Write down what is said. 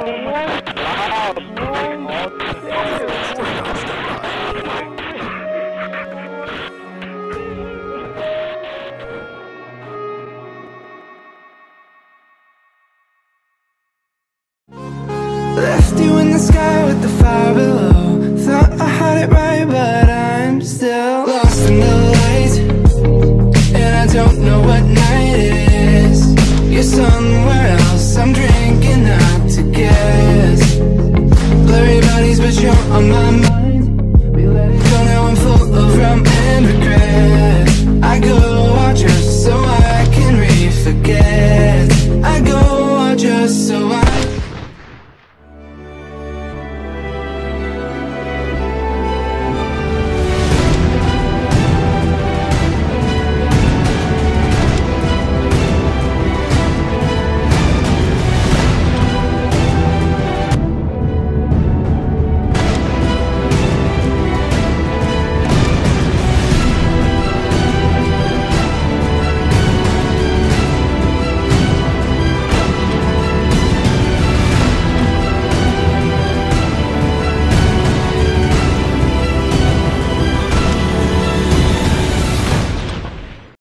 Left you in the sky with the fire below. Thought I had it right, but I'm still lost in the light, and I don't know what night it is. You're somewhere else, I'm drinking up to guess. Blurry bodies, but you're on my mind. We let it go, now I'm full of rum and regret. I go out just so I can re-forget. I go out just so I